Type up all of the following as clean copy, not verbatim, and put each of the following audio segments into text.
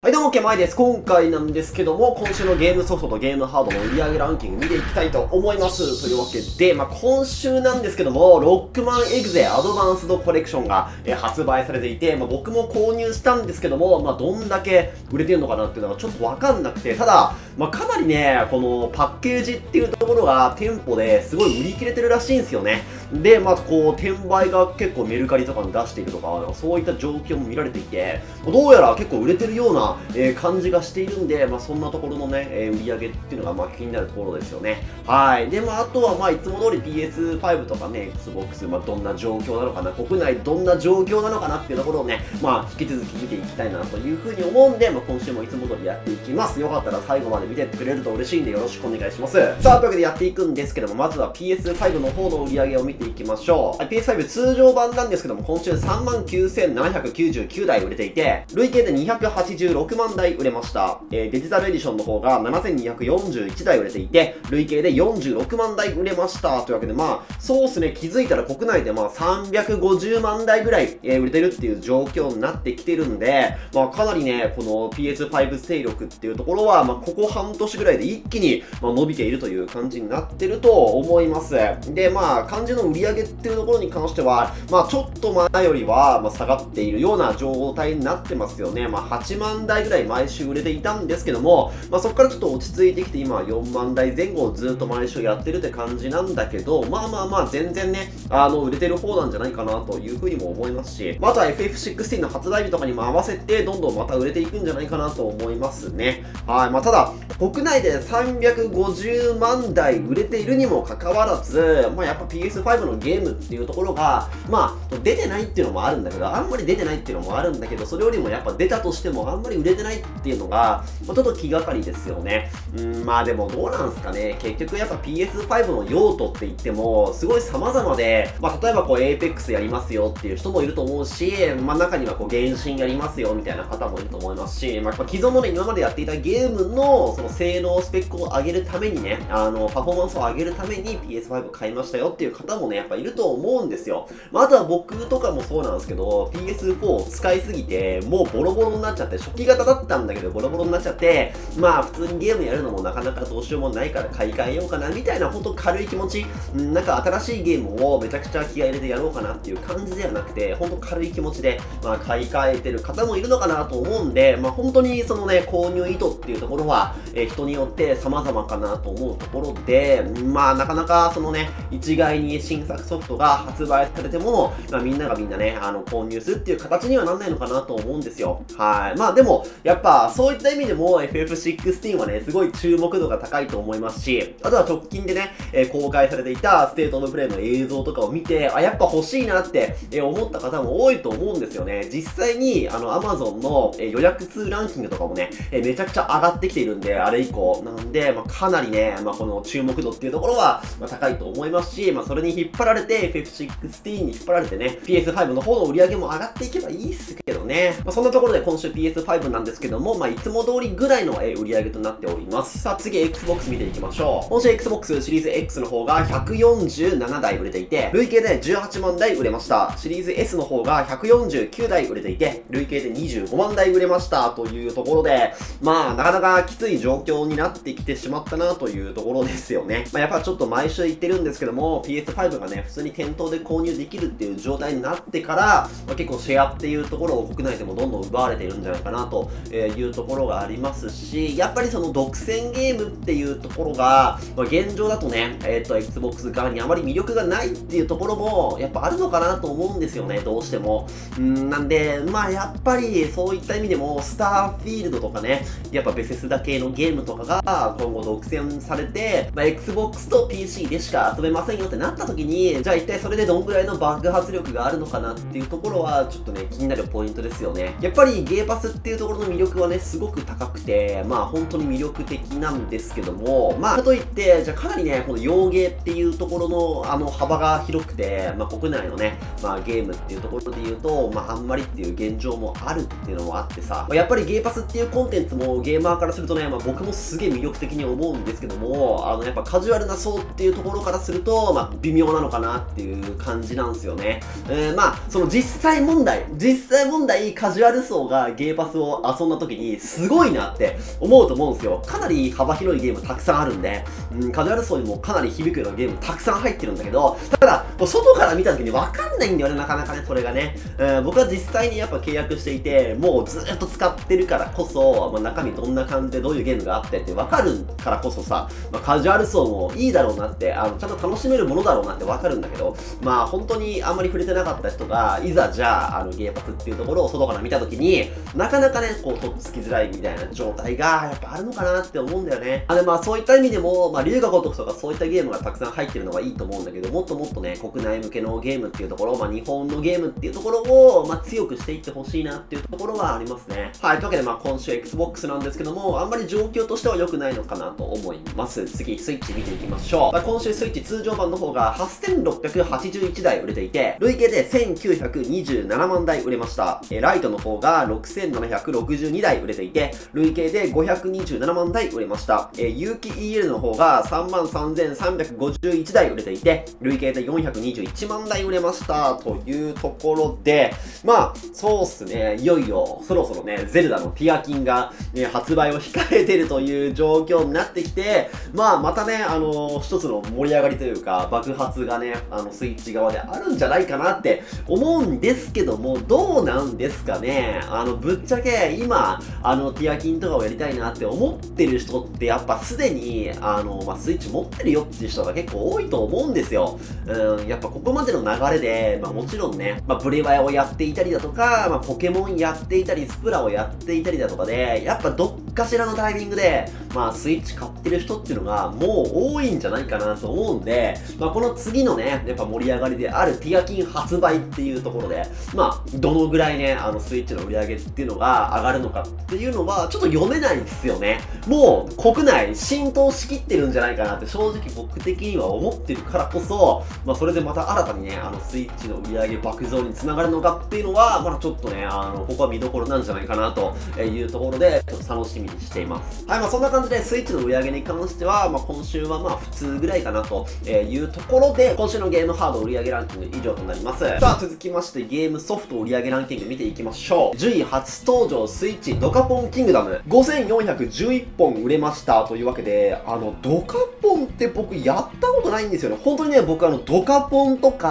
はいどうも、ケンマイです。今回なんですけども、今週のゲームソフトとゲームハードの売り上げランキング見ていきたいと思います。というわけで、今週なんですけども、ロックマンエグゼアドバンスドコレクションが発売されていて、僕も購入したんですけども、どんだけ売れてるのかなっていうのがちょっとわかんなくて、ただ、かなりね、このパッケージっていうところが店舗ですごい売り切れてるらしいんですよね。で、こう、転売が結構メルカリとかに出しているとか、そういった状況も見られていて、どうやら結構売れてるような感じがしているんで、そんなところのね、売り上げっていうのが気になるところですよね。はい。で、あとは、いつも通り PS5 とかね、Xbox、どんな状況なのかな、国内どんな状況なのかなっていうところをね、引き続き見ていきたいなというふうに思うんで、今週もいつも通りやっていきます。よかったら最後まで見てってくれると嬉しいんでよろしくお願いします。さあ、というわけでやっていくんですけども、まずは PS5 の方の売り上げを見ていきましょう。はい、PS5 通常版なんですけども、今週 39,799 台売れていて、累計で286万台売れました。デジタルエディションの方が 7,241 台売れていて、累計で46万台売れました。というわけで、そうっすね、気づいたら国内で350万台ぐらい、売れてるっていう状況になってきてるんで、かなりね、この PS5 勢力っていうところは、ここ半年ぐらいで一気に、伸びているという感じになってると思います。で、漢字の売り上げっていうところに関しては、ちょっと前よりは、下がっているような状態になってますよね。8万台ぐらい毎週売れていたんですけども、そこからちょっと落ち着いてきて、今は4万台前後をずっと毎週やってるって感じなんだけど、全然ね、売れてる方なんじゃないかなというふうにも思いますし、あとは FF16 の発売日とかにも合わせて、どんどんまた売れていくんじゃないかなと思いますね。はい。ただ、国内で350万台売れているにもかかわらず、やっぱ PS5 のゲームっていうところが、出てないっていうのもあるんだけど、あんまり出てないっていうのもあるんだけど、それよりもやっぱ出たとしても、あんまり売れてないっていうのが、ちょっと気がかりですよね。でもどうなんすかね。結局やっぱ PS5 の用途って言っても、すごい様々で、例えばこう Apex やりますよっていう人もいると思うし、中にはこう原神やりますよみたいな方もいると思いますし、既存のね、今までやっていたゲームの、その性能、スペックを上げるためにね、パフォーマンスを上げるために PS5 買いましたよっていう方もね、やっぱいると思うんですよ。あとは僕とかもそうなんですけど、PS4 を使いすぎて、もうボロボロになっちゃって、初期型だったんだけどボロボロになっちゃって、普通にゲームやるのもなかなかどうしようもないから買い替えようかなみたいな、ほんと軽い気持ち、新しいゲームをめちゃくちゃ気合い入れてやろうかなっていう感じではなくて、ほんと軽い気持ちで、買い替えてる方もいるのかなと思うんで、本当にそのね、購入意図っていうところは、人によって様々かなと思うところで、なかなかそのね、一概に新作ソフトが発売されても、みんながみんなね、購入するっていう形にはなんないのかなと思うんですよ。はい。でも、やっぱ、そういった意味でも FF16 はね、すごい注目度が高いと思いますし、あとは直近でね、公開されていたステートオブプレイの映像とかを見て、やっぱ欲しいなって思った方も多いと思うんですよね。実際に、Amazon の予約数ランキングとかもね、めちゃくちゃ上がってきているんで、あれ以降。なんで、かなりね、この注目度っていうところは、高いと思いますし、それに引っ張られて、FF16 に引っ張られてね、PS5 の方の売り上げも上がっていけばいいっすけどね。そんなところで今週 PS5 なんですけども、いつも通りぐらいの売り上げとなっております。さあ次 Xbox 見ていきましょう。今週 Xbox シリーズ X の方が147台売れていて、累計で18万台売れました。シリーズ S の方が149台売れていて、累計で25万台売れました。というところで、なかなかきつい状況になってきてしまったなというところですよね。やっぱちょっと毎週言ってるんですけども、PS5 がね、普通に店頭で購入できるっていう状態になってから、結構シェアっていうところを国内でもどんどん奪われているんじゃないかなというところがありますし、やっぱりその独占ゲームっていうところが、現状だとね、Xbox 側にあまり魅力がないっていうところも、やっぱあるのかなと思うんですよね、どうしても。なんで、やっぱりそういった意味でも、スターフィールドとかね、やっぱベセスダ系のゲームとかが今後独占されて、Xbox と PC でしか遊べませんよってなった時に、じゃあ一体それでどんぐらいの爆発力があるのかなっていうところは、ちょっとね、気になるポイントですよね。やっぱりゲーパスっていうところの魅力はね、すごく高くて、本当に魅力的なんですけども、かといって、じゃあかなりね、この洋芸っていうところの、幅が広くて、国内のね、ゲームっていうところで言うと、あんまりっていう現状もあるっていうのもあってさ、やっぱりゲーパスっていうコンテンツもゲーマーからするとね、僕もすげえ魅力的に思うんですけども、やっぱカジュアルな層っていうところからすると、微妙なのかなっていう感じなんですよね。その実際問題、カジュアル層がゲーパスを遊んだ時にすごいなって思うと思うんですよ。かなり幅広いゲームたくさんあるんで、カジュアル層にもかなり響くようなゲームたくさん入ってるんだけど、ただ外から見た時にわかんないんだよね、なかなかね、それがね。僕は実際にやっぱ契約していて、もうずっと使ってるからこそ、中身どんな感じでどういうゲームがあってってわかるからこそさ、カジュアル層もいいだろうなって、ちゃんと楽しめるものだろうなってわかるんだけど、本当にあんまり触れてなかった人が、いざじゃあ、ゲーパスっていうところを外から見たときに、なかなかね、とっつきづらいみたいな状態が、やっぱあるのかなって思うんだよね。で、そういった意味でも、龍が如くとかそういったゲームがたくさん入ってるのがいいと思うんだけど、もっともっとね、国内向けのゲームっていうところ、日本のゲームっていうところを、強くしていってほしいなっていうところはありますね。はい、というわけで、今週 Xbox なんですけども、あんまり状況としては良くないのかなと思います。次、スイッチ見ていきましょう。今週スイッチ通常版の方が8681台売れていて、累計で1927万台売れました。ライトの方が6762台売れていて、累計で527万台売れました。有機 EL の方が33,351台売れていて、累計で421万台売れました。というところで、そうっすね、いよいよ、そろそろね、ゼルダのティアキンが、発売を控えてるという状況になってきて、またね、一つの盛り上がりというか、爆発がね、スイッチ側であるんじゃないかなって思うんですけども、どうなんですかね。ぶっちゃけ、今、ティアキンとかをやりたいなって思ってる人って、やっぱすでに、スイッチ持ってるよっていう人が結構多いと思うんですよ。やっぱここまでの流れで、もちろんね、ブレワイをやっていたりだとか、ポケモンやっていたり、スプラをやっていたりだとかで、やっぱどっかしらのタイミングで、スイッチ買ってる人っていうのが、もう多いんじゃないかなと思うんで、この次のね、やっぱ盛り上がりであるティアキン発売っていうところで、どのぐらいね、スイッチの売り上げっていうのが上がるのかっていうのは、ちょっと読めないんですよね。もう、国内浸透しきってるんじゃないかなって、正直僕的には思ってるからこそ、それでまた新たにね、スイッチの売り上げ爆増につながるのかっていうのは、まだちょっとね、ここは見どころなんじゃないかなというところで、ちょっと楽しみにしています。はい、そんな感じで、スイッチの売り上げに関しては、今週は普通ぐらいかなというところで、今週のゲームハード売り上げランキング以上となります。さあ、続きましてゲームソフト売り上げランキング見ていきましょう。10位初登場スイッチドカポンキングダム。5411本売れました。というわけで、ドカポンって僕やったことないんですよね。本当にね、僕ドカポンとか、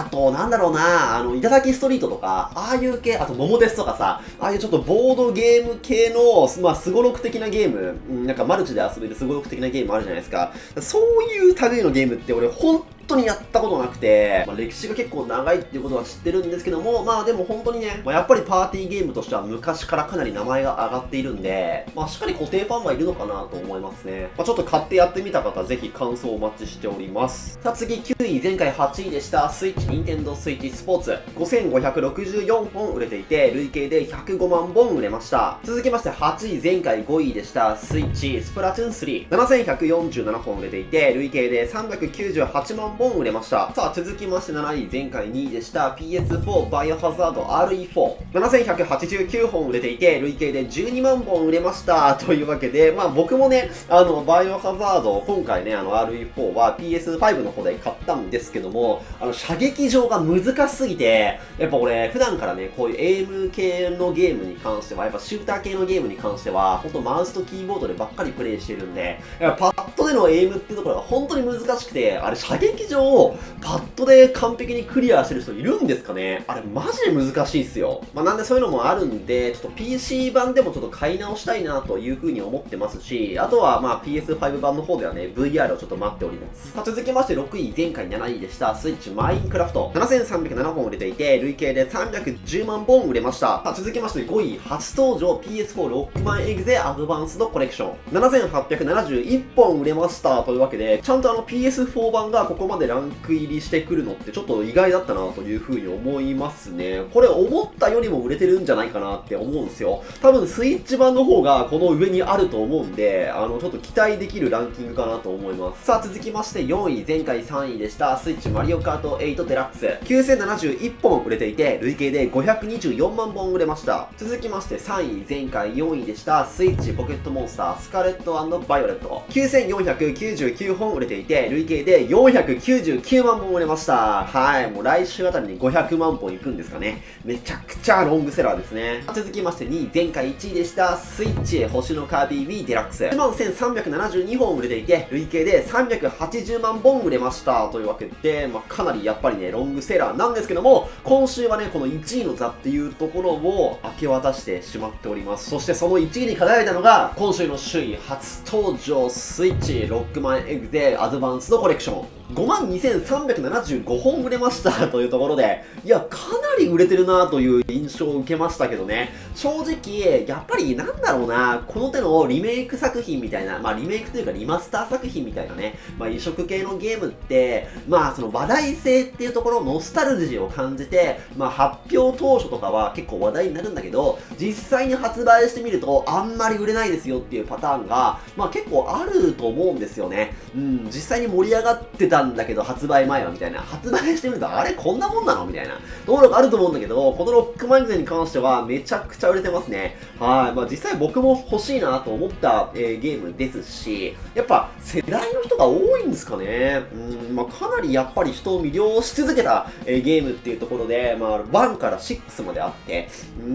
あと、なんだろうな、頂きストリートとか、ああいう系、あと、桃鉄とかさ、ああいうちょっとボードゲーム系の、すごろく的なゲーム、なんかマルチで遊べるすごろく的なゲームあるじゃないですか。そういう類のゲームって俺本当にやったことなくて、歴史が結構長いっていうことは知ってるんですけども、でも本当にね、やっぱりパーティーゲームとしては昔からかなり名前が上がっているんで、しっかり固定ファンはいるのかなと思いますね。ちょっと買ってやってみた方、ぜひ感想をお待ちしております。さあ次、9位、前回8位でした、スイッチ、ニンテンドースイッチスポーツ。5564本売れていて、累計で105万本売れました。続きまして8位、前回5位でした、スイッチ、スプラトゥーン3。7147本売れていて、累計で398万本売れました。さあ、続きまして7位、前回2位でした、PS4 バイオハザード RE4。7189本売れていて、累計で12万本売れました。というわけで、僕もね、バイオハザード、今回ね、RE4 は PS5 の方で買ったんですけども、射撃場が難しすぎて、やっぱ俺、普段からね、こういうエイム系のゲームに関しては、やっぱシューター系のゲームに関しては、ほんとマウスとキーボードでばっかりプレイしてるんで、パッドでのエイムっていうところが本当に難しくて、あれ射撃場をパッドで完璧にクリアしてる人いるんですかね。あれマジで難しいっすよ。なんでそういうのもあるんで、ちょっと PC 版でもちょっと買い直したいなというふうに思ってますし、あとはPS5 版の方ではね、VR をちょっと待っております。さあ続きまして6位、前回7位でした、スイッチマインクラフト。7307本売れていて、累計で310万本売れました。さあ続きまして5位、初登場 PS4 ロックマンエグゼアドバンスドコレクション。7871本売れました。というわけで、ちゃんとPS4 版がここまでランク入りしてくるのってちょっと意外だったなというふうに思いますね。これ思ったよりも売れてるんじゃないかなって思うんですよ。多分スイッチ版の方がこの上にあると思うんで、ちょっと期待できるランキングかなと思います。さあ続きまして4位、前回3位でした、スイッチマリオカート8デラックス。9071本売れていて、累計で524万本売れました。続きまして3位、前回4位でした、スイッチポケットモンスタースカーレット&バイオレット。94 499本売れていて、累計で499万本売れました。はい。もう来週あたりに500万本いくんですかね。めちゃくちゃロングセラーですね。続きまして2位、前回1位でした、スイッチ星のカービィ Wii デラックス。11,372 本売れていて、累計で380万本売れました。というわけで、まあ、かなりやっぱりね、ロングセラーなんですけども、今週はね、この1位の座っていうところを明け渡してしまっております。そしてその1位に輝いたのが、今週の首位初登場、スイッチロックマンエグゼアドバンスドコレクション。52,375 本売れましたというところで、いや、かなり売れてるなという印象を受けましたけどね。正直、やっぱりなんだろうな、この手のリメイク作品みたいな、まあリメイクというかリマスター作品みたいなね、まあ移植系のゲームって、まあその話題性っていうところ、ノスタルジーを感じて、まあ発表当初とかは結構話題になるんだけど、実際に発売してみるとあんまり売れないですよっていうパターンが、まあ結構あると思うんですよね。うん、実際に盛り上がってたんだけど発売前はみたいな、発売してみるとあれこんなもんなのみたいなところがあると思うんだけど、このロックマンエグゼに関してはめちゃくちゃ売れてますね。はい、まあ実際僕も欲しいなと思った、ゲームですし、やっぱ世代の人が多いんですかね。うん、まあかなりやっぱり人を魅了し続けた、ゲームっていうところで、まあ1から6まであって、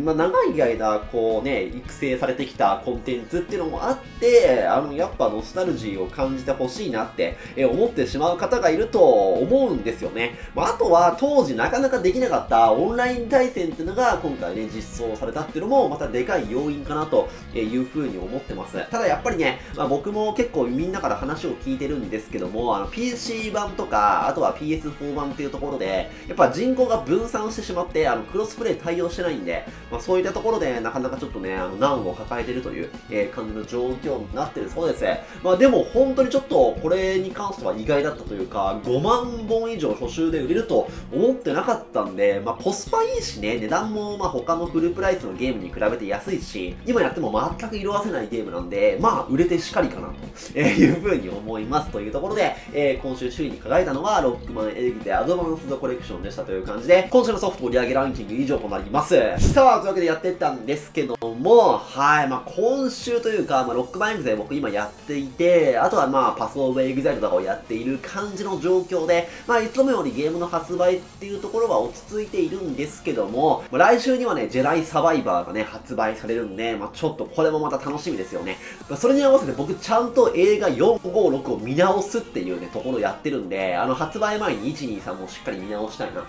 まあ長い間こうね育成されてきたコンテンツっていうのもあって、やっぱノスタルジーを感じてほしいなって、思ってしまう方がいると思うんですよね。まあ、あとは当時なかなかできなかったオンライン対戦っていうのが今回ね実装されたっていうのもまたでかい要因かなというふうに思ってます。ただやっぱりね、まあ、僕も結構みんなから話を聞いてるんですけども、PC 版とかあとは PS4 版っていうところでやっぱ人口が分散してしまってクロスプレイ対応してないんで、まあ、そういったところでなかなかちょっとね難を抱えてるという感じの状況になってるそうです。まあでも本当にちょっとこれに関しては意外だったというか、5万本以上初週で売れると思ってなかったんで、まあ、コスパいいしね、値段もまあ他のフルプライスのゲームに比べて安いし、今やっても全く色あせないゲームなんで、まあ売れてしかりかなというふうに思いますというところで、今週首位に輝いたのはロックマンエグゼアドバンスドコレクションでしたという感じで、今週のソフト売り上げランキング以上となります。さあというわけでやってったんですけども、はい、まあ今週というか、まあ、ロックマンエグゼ僕今やっていて、あとはまあパスオブエグザイルとかをやっている感じの状況で、まあいつもよりゲームの発売っていうところは落ち着いているんですけども、まあ、来週にはね、ジェダイサバイバーがね、発売されるんで、まあちょっとこれもまた楽しみですよね。まあ、それに合わせて僕ちゃんと映画456を見直すっていうね、ところやってるんで、発売前に123もしっかり見直したいな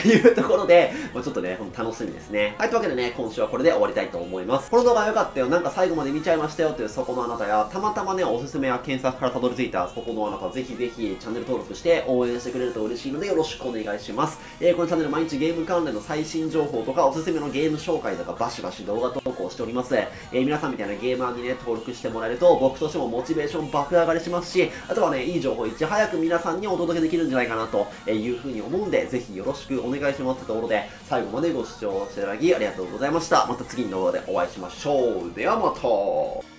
というところで、まあ、ちょっとね、ほんと楽しみですね。はい、というわけでね、今週はこれで終わりたいと思います。この動画良かったよ、なんか最後まで見ちゃいましたよというそこのあなたや、たまたまね、おすすめや検索からたどり着いたそこのあなた、ぜひぜひチャンネル登録して応援してくれると嬉しいのでよろしくお願いします。このチャンネル毎日ゲーム関連の最新情報とかおすすめのゲーム紹介とかバシバシ動画投稿しております。皆さんみたいなゲーマーにね、登録してもらえると僕としてもモチベーション爆上がりしますし、あとはね、いい情報いち早く皆さんにお届けできるんじゃないかなというふうに思うんで、ぜひよろしくお願いしますというところで、最後までご視聴いただきありがとうございました。また次の動画でお会いしましょう。ではまた。